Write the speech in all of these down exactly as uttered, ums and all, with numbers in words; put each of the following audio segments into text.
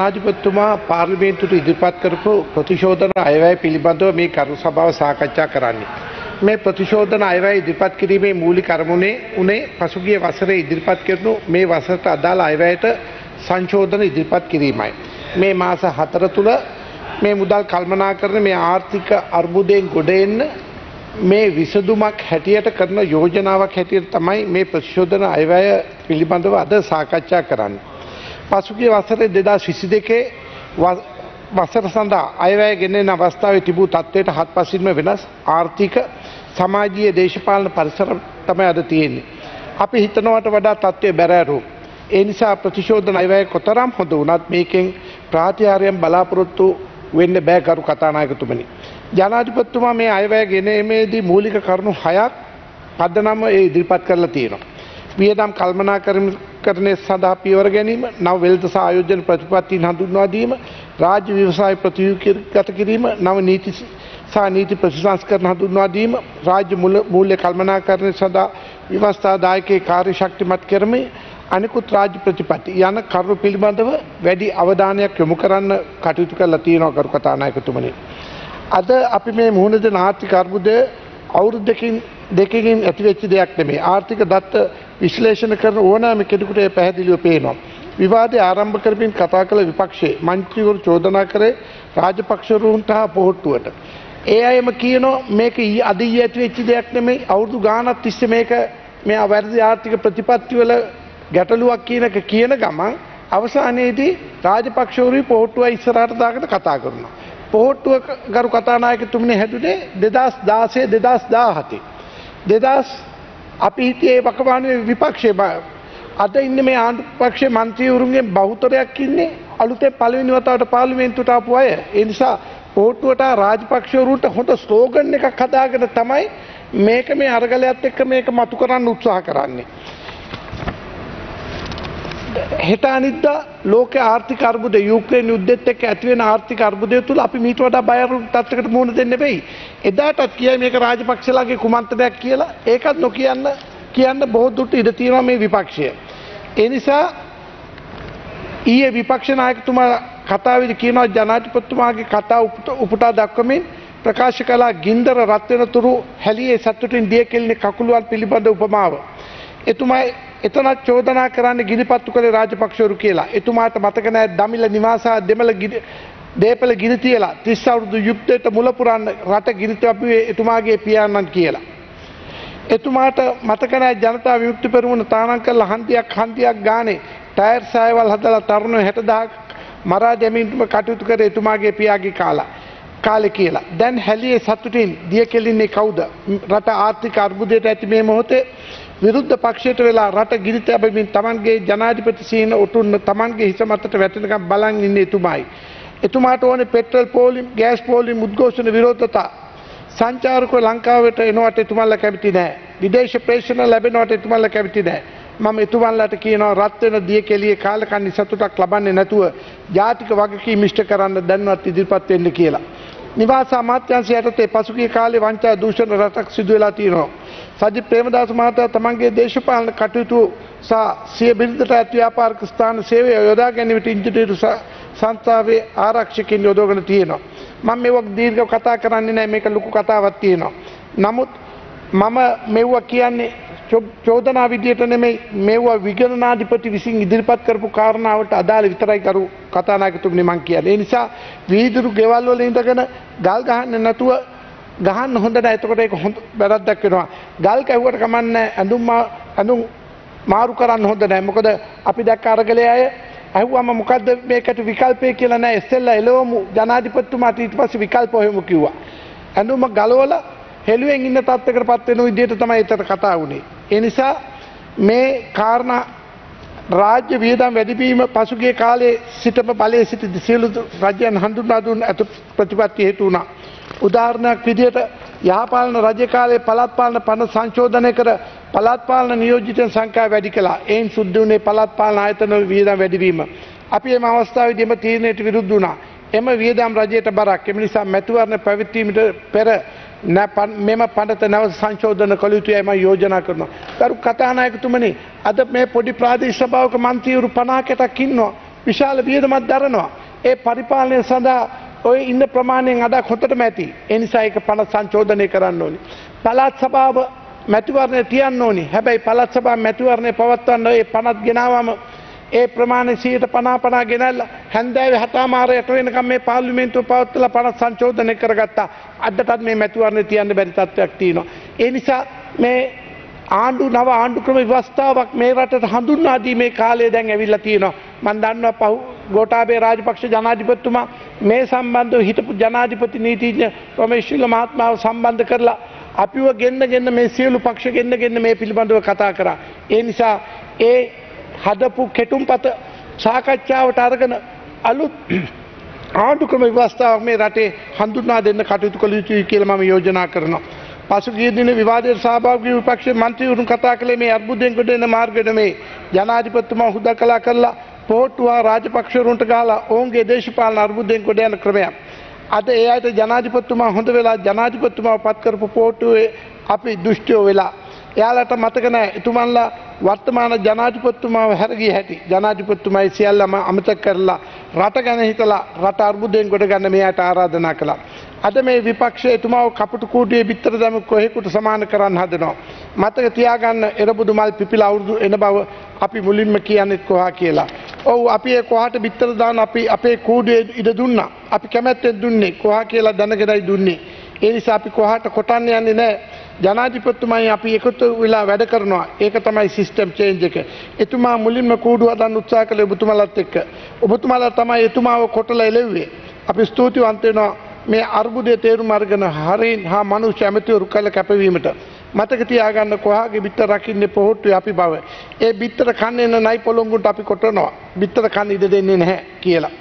अनाधिपत्युम parliament इदिपत्कु प्रतिशोधन आयव्यय पिलिबंध मे कर्म सभाव साकච්ඡා කරන්නේ මේ ප්‍රතිශෝධන අයවැය ඉදිරිපත් කිරීමේ මූලික අරමුණේ උනේ පසුගිය වසරේ ඉදිරිපත් කරනු මේ වසරට අදාළ අයවැයට සංශෝධන ඉදිරිපත් කිරීමයි. මේ මාස හතර තුල මේ මුදල් කල්පනාකරන මේ ආර්ථික අර්බුදයෙන් ගොඩ එන්න මේ විසඳුමක් හැටියට කරන යෝජනාවක් හැටියට තමයි මේ ප්‍රතිශෝධන අයවැය පිළිබඳව අද සාකච්ඡා කරන්නේ. පසුගිය වසරේ දෙදාස් විසි දෙකේ වසර සඳහා අයවැය ගෙනෙන අවස්ථාවේ තිබූ තත්ත්වයට හත්පසින්ම වෙනස් ආර්ථික सामाजिक देशपालन परिसर तमें अद तीन आप हितनवाट वडा तत्व बेरू एनिसा प्रतिशोधन अयवय कोतराम होंदुनाथ मेकिंग प्रातिहार्यम बलापुरत्तु वेन्ने बेगारु कथानायक तुमनि जनाधिपत्युमा में अयवय गेनेमेदी मूलिक करुणु हयाक पद्धनम ए इदिरिपत करला තියෙනවා වියදම් කල්පනාකරණය සඳහා පියවර ගැනීම නව වෙළඳ සහ ආයෝජන ප්‍රතිපත්තීන් හඳුන්වා දීම රාජ්‍ය ව්‍යවසාය ප්‍රතිව්‍යුහගත කිරීම නව නීති සා නීති ප්‍රතිසංස්කරණ හඳුන්වා දීම රාජ්‍ය මූල්‍ය කල්පනාකරණය සඳහා ව්‍යවස්ථාදායකේ කාර්ය ශක්තිමත් කිරීම අනිකුත් රාජ්‍ය ප්‍රතිපත්ති යන කර්ම පිළිබඳව වැඩි අවධානයක් යොමු කරන්න කටයුතු කරලා තියෙනවා කරු කතානායකතුමනි. අද අපි මේ මුහුණ දෙන ආර්ථික අර්බුදය අවුරුද්දකින් දෙකකින් ඇතිවෙච්ච දෙයක් නෙමෙයි. ආර්ථික දත්ත विश्लेषण कर ओनाम के पैहदील पेन विवाद आरंभ कर कथाकल विपक्षे मंत्री चोदना करे राजपक्षरूंट पोहटुअट ए आय मीनो मेक अदे मे और गान तिस् मेक मे वैरदी आर्थिक प्रतिपत्ति वाल घटलू अक्कीन कीन गम अवसाने राजपक्षरी पोहटुआ इसराट दाग कथा करना पोहटुआ गार कथानायक तुमने हेतुटे दिदास दासे दिदास दाहते दिदास අපි හිතේ වකවානේ විපක්ෂේ අද ඉන්නේ මේ ආණ්ඩුපක්ෂේ മന്ത്രിවරුන්ගේ බහුතරයක් ඉන්නේ අලුතෙන් පළවෙනි වතාවට පාර්ලිමේන්තුවට ආපු අය. ඒ නිසා පොට්ටුවට රාජපක්ෂවරුන්ට හොඳ ස්ලෝගන් එකක් හදාගෙන තමයි මේක මේ අරගලයත් එක්ක මේක මතු කරන්න උත්සාහ කරන්නේ. හෙට අනිද්දා ලෝක ආර්ථික අර්බුදය යුක්‍රේන යුද්ධෙත් එක්ක ඇති වෙන ආර්ථික අර්බුදය තුල අපි මීට වඩා බය අරු තත්යකට මුහුණ දෙන්න බැයි. එදාටත් කියයි මේක රාජපක්ෂලාගේ කුමන්ත්‍රණයක් කියලා ඒකත් නොකියන්න කියන්න බොහෝ දුරට ඉඩ තියෙනවා මේ විපක්ෂය. ඒ නිසා ඊයේ විපක්ෂ නායකතුමා කතාවේදී කියනවා ජනාධිපතිතුමාගේ කතාව උපුටා දක්වමින් ප්‍රකාශ කළා ගින්දර රත් වෙනතුරු හැලියේ සතුටින් දිය කෙලින කකුලුවල් පිළිබඳ උපමාව. එතුමා එතන චෝදනා කරන්නේ ගිනිපත්තු කළේ රාජපක්ෂවරු කියලා. එතුමාට මතක නැහැ දමිල නිවාසා දෙමළ ගිනි දේපල ගිනි තියලා තිස් අවුරුදු යුද්ධයට මුල පුරන්න රට ගිනි තිබුවේ එතුමාගේ පියාණන් කියලා. එතුමාට මතක නැහැ ජනතා විමුක්ති පෙරමුණ තානම් කළ හන්දියක් හන්දියක් ගානේ ටයර් සායවල් හදලා තරුණ හැට දහසක් මරා දැමීමට කටයුතු කරේ එතුමාගේ පියාගේ කාලා කාලේ කියලා. දැන් හැලියේ සතුටින් දිය කෙලින්නේ කවුද? රට ආර්ථික අර්බුදයට ඇති මේ මොහොතේ විරුද්ධ පක්ෂයට වෙලා රට ගිනි තිබෙමින් Tamanගේ ජනාධිපති සීන ඔටුන්න Tamanගේ හිස මතට වැටෙනකම් බලන් ඉන්නේ එතුමායි. එතුමාට ඕනේ පෙට්‍රල් පෝලිම් ගෑස් පෝලිම් උද්ඝෝෂණ විරෝධතා සංචාරක ලංකාවට එනවට එතුමාලා කැමති නැහැ. විදේශ ප්‍රේක්ෂණ ලැබෙනවට එතුමාලා කැමති නැහැ. මම එතුමාලාට කියනවා රත් වෙන දිය කෙලියේ කාලකන්ණි සතුටක් ලබන්නේ නැතුව ජාතික වගකීම් ඉෂ්ට කරන්න දැන්වත් ඉදිරිපත් වෙන්න කියලා. නිවාස අමාත්‍යාංශය යටතේ පසුගිය කාලේ වංචා දූෂණ රටක් සිදු වෙලා තියෙනවා. සජිත් ප්‍රේමදාස මහතා තමන්ගේ දේශපාලන කටයුතු සහ සිය බිරිඳට ඇති ව්‍යාපාරික ස්ථාන සේවය යොදා ගැනීමට ඉන්ජිනේරු සංස්ථාවේ ආරක්ෂකකින් යොදවගෙන තියෙනවා. මම මේක දීර්ඝව කතා කරන්නේ නැහැ. මේක ලොකු කතාවක් තියෙනවා. නමුත් මම මෙවුවා කියන්නේ චෝදනා විදියට නෙමෙයි. මෙවුවා විගණනාධිපති විසින් ඉදිරිපත් කරපු කාරණාවට අදාළ විතරයි කරු කතානායකතුමනි මම කියන්නේ. ඒ නිසා වීදුරු ගෙවල් වල ඉඳගෙන ගල් ගහන්න නැතුව ගහන්න හොඳ නැහැ. එතකොට ඒක හොඳ වැරද්දක් වෙනවා. ගල් කැවුවට කමන්නේ නැහැ. ඇඳුම් ඇඳුම් මාරු කරන්න හොඳ නැහැ. මොකද අපි දැක්ක අරගලයේ අය ඇහුවම මොකද්ද මේකට විකල්පය කියලා නැහැ. ඉස්සෙල්ලා එළවමු ජනාධිපතිතුමාට ඊට පස්සේ විකල්ප හොයමු කිව්වා. ඇඳුම ගලවලා හෙළුවෙන් ඉන්න තත්ත්වයකටපත් වෙන විදිහට තමයි ඒතර කතා වුනේ. ඒ නිසා මේ කාරණා රාජ්‍ය වියදම් වැඩිවීම පසුගිය කාලයේ සිටම බලයේ සිට සියලු රජයන් හඳුන්වා දුන් අතු ප්‍රතිපත්ති හේතු වුණා. උදාහරණයක් විදිහට යහපාලන රජ කාලයේ පළාත් පාලන පනත සංශෝධනය කර පළාත් පාලන නියෝජිතයන් සංඛ්‍යාව වැඩි කළා. එයින් සුද්ධ වුණේ පළාත් පාලන ආයතන වල වියදම් වැඩිවීම. අපි මේ අවස්ථාවේදී මේ තීරණයට විරුද්ධ වුණා. එම වියදම් රජයට බරක්. ඒ නිසා මැතිවරණ පැවැත්වීමට පෙර මෙම පනත නැවත සංශෝධන කළ යුතුයි මම යෝජනා කරනවා. කරු කතානායකතුමනි, අද මේ පොඩි ප්‍රාදේශීය සභාවක මන්ත්‍රීවරු පනහකට ඉන්නවා. විශාල වියදමක් දරනවා. ඒ පරිපාලනය සඳහා ඔය ඉන්න ප්‍රමාණයෙන් අඩක් හොතටම ඇති. ඒ නිසා ඒක පනත සංශෝධනය කරන්න ඕනි. පළාත් සභාව මැතිවරණය තියන්න ඕනි. හැබැයි පළාත් සභාව මැතිවරණය පවත්වන්න ඔය පනත ගෙනාවම ඒ ප්‍රමාණය සියයට පනහ පනහ ගෙනල්ලා හැන්දෑවේ හතමාරයට වෙනකම් මේ පාර්ලිමේන්තුව පවත්වලා පනත සංශෝධනය කරගත්තා. අදටත් මේ මැතිවරණය තියන්න බැරි තත්ත්වයක් තියෙනවා. ඒ නිසා මේ ආණ්ඩු නව ආණ්ඩු ක්‍රම ව්‍යවස්ථාවක් මේ රටට හඳුන්වා දීමේ කාලය දැන් ඇවිල්ලා තියෙනවා. මම දන්නවා පහු ගෝඨාභය රාජපක්ෂ ජනාධිපතිතුමා මේ සම්බන්ධව හිටපු ජනාධිපති නීතිඥ ප්‍රමේශ්විල මහත්මාව සම්බන්ධ කරලා අපිව ගෙන්නගෙන මේ සියලු පක්ෂ ගෙන්නගෙන මේ පිළිබඳව කතා කරා. ඒ නිසා ඒ හදපු කෙටුම්පත සාකච්ඡාවට අරගෙන අලුත් ආණ්ඩු ක්‍රම ව්‍යවස්ථාවක් මේ රටේ හඳුන්වා දෙන්න කටයුතු කළ යුතුයි කියලා මම යෝජනා කරනවා. පසුගිය දින විවාදයේ සහභාගී විපක්ෂ මන්ත්‍රීවරුන් කතා කළේ මේ අර්බුදයෙන් කොට එන මාර්ගයේ මේ ජනාධිපතිතුමා හුදකලා කරලා පොට්ටුවා රාජපක්ෂරුන්ට ගාලා ඔවුන්ගේ දේශපාලන අර්බුදයෙන් ගොඩ යන ක්‍රමයක්. අද ඒ අයට ජනාධිපතිතුමා හොඳ වෙලා ජනාධිපතිතුමාව පත් කරපු පොට්ටුවේ අපි දුෂ්ටයෝ වෙලා. එයාලට මතක නැහැ එතුමන්ලා වර්තමාන ජනාධිපතිතුමාව හැරගිය හැටි. ජනාධිපතිතුමායි සියල්ලම අමතක කරලා රට ගැන හිතලා රට අර්බුදයෙන් ගොඩ ගන්න මේ අයට ආරාධනා කළා. අද මේ විපක්ෂය එතුමාව කපුටු කූඩුවේ බිත්තර දැමු කොහෙකට සමාන කරන්න හදනවා. මතක තියාගන්න එරබුදු මල් පිපිලා අවුරුදු එන බව අපි මුලින්ම කියන්නේ කොහා කියලා. ඔව් අපි ඒ කොහාට බිත්තර දාන අපි අපේ කූඩුවේ ඉඩ දුන්නා. අපි කැමැත්තෙන් දුන්නේ කොහා කියලා දැනගෙනයි දුන්නේ. ඒ නිසා අපි කොහාට කොටන්න යන්නේ නැහැ. ජනාධිපතිතුමායි අපි එකතු වෙලා වැඩ කරනවා. ඒක තමයි සිස්ටම් චේන්ජ් එක. එතුමා මුලින්ම කූඩුව හදන්න උත්සාහ කළේ ඔබතුමාලත් එක්ක. ඔබතුමාලා තමයි එතුමාව කොටලා එළෙව්වේ. අපි ස්තුතිවන්ත වෙනවා මේ අර්බුදයේ තේරුම අරගෙන හරින් හා මනුෂ්‍ය ඇමතිවරු කළ කැපවීමට. මතක තියාගන්න කොහාගේ බිත්තර රකින්නේ පොහොට්ටුවේ අපි බව. ඒ බිත්තර කන්නේ නැයි පොළොංගුන්ට අපි කොටනවා. බිත්තර කන්න ඉඩ දෙන්නේ නැහැ කියලා.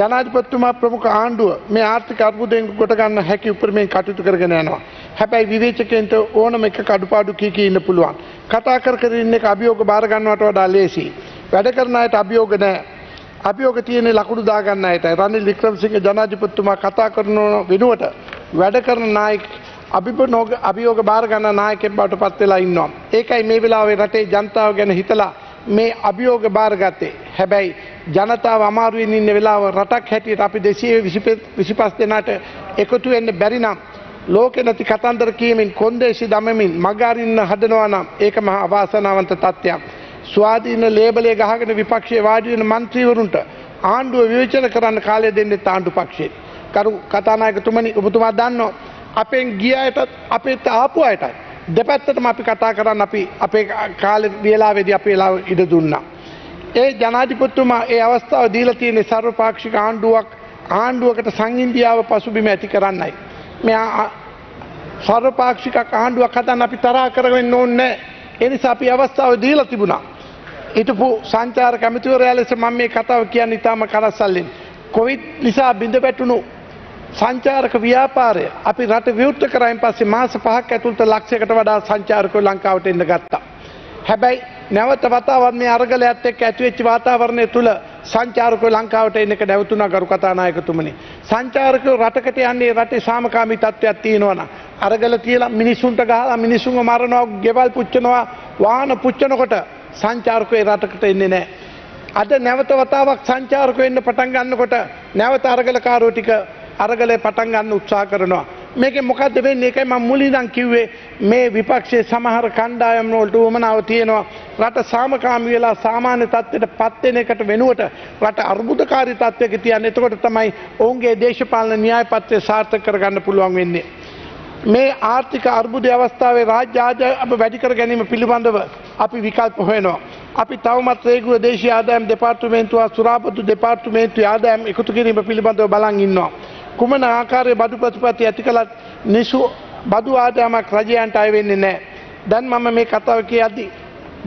ජනාධිපතිතුමා ප්‍රමුඛ ආණ්ඩුව මේ ආර්ථික අර්බුදයෙන් කොට ගන්න හැකි උපරිමයෙන් කටයුතු කරගෙන යනවා. හැබැයි විවේචකයන්ට ඕනම එකක අඩුපාඩු කී කී ඉන්න පුළුවන්. කතා කර කර ඉන්න එක අභියෝග බාර ගන්නවට වඩා ලේසියි. වැඩ කරන අයට අභියෝග නැහැ. අභියෝග තියෙන්නේ ලකුණු දා ගන්න අයටයි. රනිල් වික්‍රමසිංහ ජනාධිපතිතුමා කතා කරන වෙනුවට වැඩ කරන නායක අභිපනෝග අභියෝග බාර ගන්න නායකයෙක් බවට පත් වෙලා ඉන්නවා. ඒකයි මේ වෙලාවේ රටේ ජනතාව ගැන හිතලා මේ අභියෝග බාරගත්තේ. හැබැයි ජනතාව අමාරුවෙන් ඉන්න වෙලාව රටක් හැටියට අපි දෙසිය විසිපස් දෙනාට එකතු වෙන්න බැරි නම් ලෝකේ නැති කතන්දර කියමින් කොන්දේසි දමමින් මග අරින්න හදනවා නම් ඒක මහා අවාසනාවන්ත තත්ත්වයක්. ස්වාධීන ලේබලේ ගහගෙන විපක්ෂයේ වාඩි වෙන മന്ത്രിවරුන්ට ආණ්ඩුව විවේචන කරන්න කාලය දෙන්නේ ආණ්ඩු පක්ෂයේ. කරු කතානායකතුමනි ඔබතුමා දන්නවා අපෙන් ගිය අයටත් අපිට ආපු අයටත් දෙපැත්තටම අපි කතා කරන් අපි අපේ කාලේ වේලාවේදී අපි ඉඩ දුන්නා. ඒ ජනාධිපතිතුමා ඒ අවස්ථාව දීලා තියෙන සර්වපාක්ෂික ආණ්ඩුවක් ආණ්ඩුවකට සංහිඳියාව පසුබිම ඇති කරන්නයි. මෙයා සර්වපාක්ෂික ආණ්ඩුවක් හදන්න අපි තරහ කරගෙන ඕනේ. ඒ නිසා අපි අවස්ථාව දීලා තිබුණා. හිටපු සංචාරක ඇමතිවරයා ලෙස මම මේ කතාව කියන්නේ ඉතාම කරස්සල්ලෙන්. කොවිඩ් නිසා බිඳ වැටුණු සංචාරක ව්‍යාපාරය අපි රට විවෘත කරායින් පස්සේ මාස පහක් ඇතුළත ලක්ෂයකට වඩා සංචාරකයෝ ලංකාවට එන්න ගත්තා. හැබැයි නැවත වතාවක් මේ අරගලයත් එක්ක ඇතිවෙච්ච වාතාවරණය තුළ සංචාරකයෝ ලංකාවට එන්න එක නැවතුණා. ගරු කතානායකතුමනි, සංචාරකයෝ රටකට යන්නේ රටේ සාමකාමී තත්ත්වයක් තියෙනවා නම් අරගල තියලා මිනිසුන්ට ගහලා මිනිසුන්ව මරනවා, ගෙවල් පුච්චනවා, වාහන පුච්චනකොට සංචාරකයෝ රටකට එන්නේ නැහැ. අද නැවත වතාවක් සංචාරකයෝ එන්න පටන් ගන්නකොට නැවත අරගලකාරෝ ටික අරගලේ පටන් ගන්න උත්සාහ කරනවා. මේකෙන් මොකද්ද වෙන්නේ? ඒකයි මම මුලින්ම කිව්වේ මේ විපක්ෂයේ සමහර කණ්ඩායම් වලට උවමනාව තියෙනවා රට සාමකාමී වෙලා සාමාන්‍ය තත්ත්වයට පත් වෙන එකට වෙනුවට රට අර්බුදකාරී තත්ත්වයක තියන්නේ. එතකොට තමයි ඔවුන්ගේ දේශපාලන න්‍යායපත්‍රය සාර්ථක කරගන්න පුළුවන් වෙන්නේ. මේ ආර්ථික අර්බුදයේ අවස්ථාවේ රාජ්‍ය ආදායම වැඩි කර ගැනීම පිළිබඳව අපි විකල්ප හොයනවා. අපි තවමත් රේගුව දේශීය ආදායම් දෙපාර්තමේන්තුව සුරාපතු දෙපාර්තමේන්තුවේ ආදායම් එකතු කිරීම පිළිබඳව බලන් ඉන්නවා. කුමන ආකාරයේ බදු ප්‍රතිපත්ති ඇති කළත් නිසු බදු ආදායමක් රජයන්ට අය වෙන්නේ නැහැ. දැන් මම මේ කතාව කියද්දී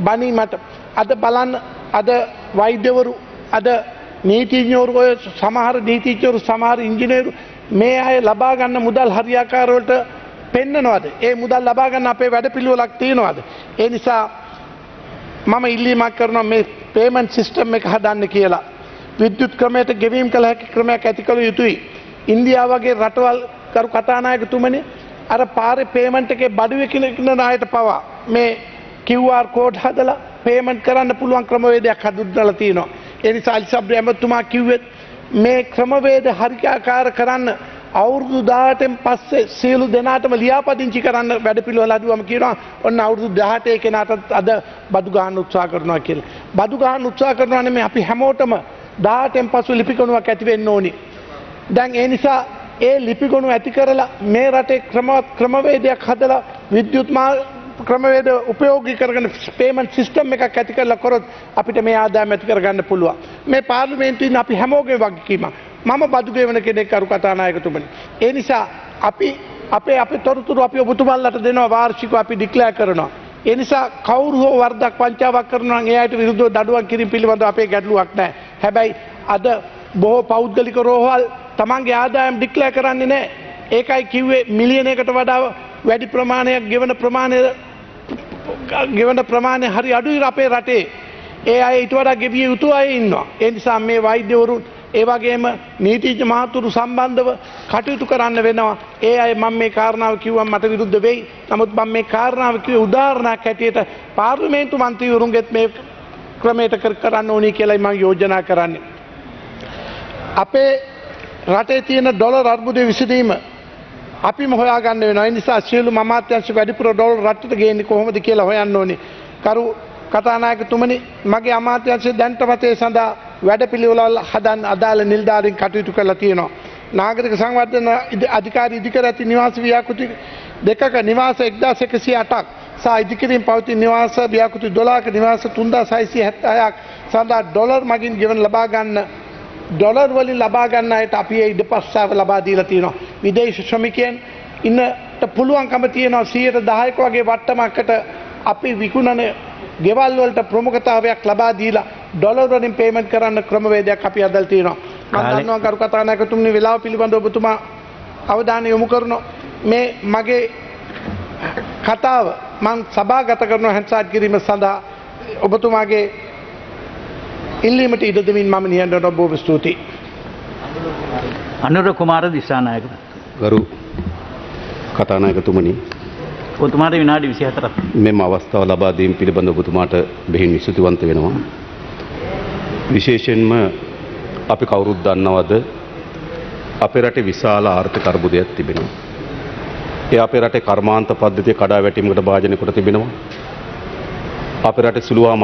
බණීමට අද බලන්න අද වෛද්‍යවරු, අද නීතිඥවරු, ඔය සමහර නීතිඥවරු, සමහර ඉංජිනේරු මේ අය ලබා ගන්න මුදල් හරියාකාරවලට පෙන්නනවද? ඒ මුදල් ලබා ගන්න අපේ වැඩපිළිවෙලක් තියෙනවද? ඒ නිසා මම ඉල්ලීමක් කරනවා මේ පේමන්ට් සිස්ටම් එක හදන්න කියලා. විද්‍යුත් ක්‍රමයට ගෙවීම් කළ හැකි ක්‍රමයක් ඇති කළ යුතුයි. ඉන්දියාවගේ රටවල් කරු කතානායකතුමනි අර පාරේ පේමන්ට් එකේ බඩුවේ කිනන ණයට පවා මේ කිව් ආර් කෝඩ් හදලා පේමන්ට් කරන්න පුළුවන් ක්‍රමවේදයක් හඳුන්වලා තිනවා. එනිසා අලි සබ්රි ඇමතුමා කිව්වෙත් මේ ක්‍රමවේද හරියාකාර කරන්න අවුරුදු දහඅටෙන් පස්සේ සියලු දෙනාටම ලියාපදිංචි කරන්න වැඩපිළිවෙල අදුවම කියනවා ඔන්න අවුරුදු දහඅටේ කෙනාටත් අද බදු ගන්න උත්සාහ කරනවා කියලා. බදු ගන්න උත්සාහ කරනවා නෙමෙයි අපි හැමෝටම දහඅටෙන් පසු ලිපිගොණුවක් ඇති වෙන්න ඕනි. දැන් ඒ නිසා ඒ ලිපිගොණුව ඇති කරලා මේ රටේ ක්‍රමවත් ක්‍රමවේදයක් හදලා විද්‍යුත් ක්‍රමවේද උපයෝගී කරගෙන පේමන්ට් සිස්ටම් එකක් ඇති කරලා කරොත් අපිට මේ ආදායම ඇති කරගන්න පුළුවන්. මේ පාර්ලිමේන්තුවෙන් අපි හැමෝගේ වගකීමක්. මම බදු ගෙවන කෙනෙක් අරු කතානායකතුමනි. ඒ නිසා අපි අපේ අපේ තොරතුරු අපි ඔබතුමාලට දෙනවා වාර්ෂිකව අපි ඩික්ලෙයාර් කරනවා. ඒ නිසා කවුරු හෝ වරදක් වංචාවක් කරනවා නම් එයාට විරුද්ධව දඩුවම් කිරීම පිළිබඳව අපේ ගැටලුවක් නැහැ. හැබැයි අද බොහෝ පෞද්ගලික රෝහල් තමන්ගේ ආදායම් ඩික්ලෙයාර් කරන්නේ නැහැ. ඒකයි කිව්වේ මිලියන එකට වඩා වැඩි ප්‍රමාණයක් ගෙවන ප්‍රමාණය ගෙවන ප්‍රමාණය හරි අඩුයි අපේ රටේ. ඒ අය ඊට වඩා ගෙවිය යුතු අය ඉන්නවා. ඒ නිසා මේ වෛද්‍යවරුන් ඒ වගේම නීතිඥ මහතුරු සම්බන්ධව කටයුතු කරන්න වෙනවා. ඒ අය මම මේ කාරණාව කිව්වම මට විරුද්ධ වෙයි. නමුත් මම මේ කාරණාව කිව්වේ උදාහරණයක් ඇටියට පාර්ලිමේන්තු මන්ත්‍රීවරුන්ගෙත් මේ ක්‍රමයට කරන්න ඕනි කියලා මම යෝජනා කරන්නේ. අපේ රටේ තියෙන ඩොලර් අර්බුදයේ විසඳීම අපි හොයා ගන්න වෙනවා. ඒ නිසා සියලු මමාත්‍යංශ වැඩිපුර ඩොලර් රටට ගේන්නේ කොහොමද කියලා හොයන්න ඕනේ. කරු කතානායකතුමනි, මගේ අමාත්‍යංශය දැන්ටමත් ඒ සඳහා වැඩපිළිවෙළ හදන්න අදාළ නිලධාරීන් කටයුතු කරලා තියෙනවා. නාගරික සංවර්ධන අධිකාරී ඉදිකර ඇති නිවාස ව්‍යාකෘති දෙකක නිවාස එක්දාස් එකසිය අටක් සහ ඉදිකිරීම පවතින නිවාස ව්‍යාකෘති දොළහක නිවාස තුන්දාස් හයසිය හැත්තෑයක් සඳහා ඩොලර් මගින් ගෙවන ලබා ගන්න ඩොලර් වලින් ලබා ගන්න අයට අපි ඒ ඉඩපස්සාව ලබා දීලා තියෙනවා. විදේශ ශ්‍රමිකයන් ඉන්නට පුළුවන්කම තියෙනවා සියයට දහයක වගේ වට්ටමකට අපි විකුණන ගෙවල් වලට ප්‍රමුඛතාවයක් ලබා දීලා ඩොලර් වලින් පේමන්ට් කරන්න ක්‍රමවේදයක් අපි අදල් තියෙනවා. මම දන්නවා කරු කතානායකතුමනි වෙලාව පිළිබඳව ඔබතුමා අවධානය යොමු කරන මේ මගේ කතාව මම සභාගත කරන හන්සාඩ් කිරීම සඳහා ඔබතුමාගේ ඉල්ලීමට ඉඩ දෙමින් මම නිහඬව ඔබව ස්තුතියි. අනුර කුමාර දිසානායක ගරු කතානායකතුමනි, ඔබතුමාට විනාඩි විසිහතරක් මෙම අවස්ථාව ලබා දීම පිළිබඳව ඔබතුමාට බෙහෙවින් ස්තුතිවන්ත වෙනවා. විශේෂයෙන්ම අපි කවුරුත් දන්නවද අපේ රටේ විශාල ආර්ථික අර්බුදයක් තිබෙනවා. ඒ අපේ රටේ කර්මාන්ත පද්ධතිය කඩාවැටීමකට භාජනය කොට තිබෙනවා. අපේ රටේ සුළුවා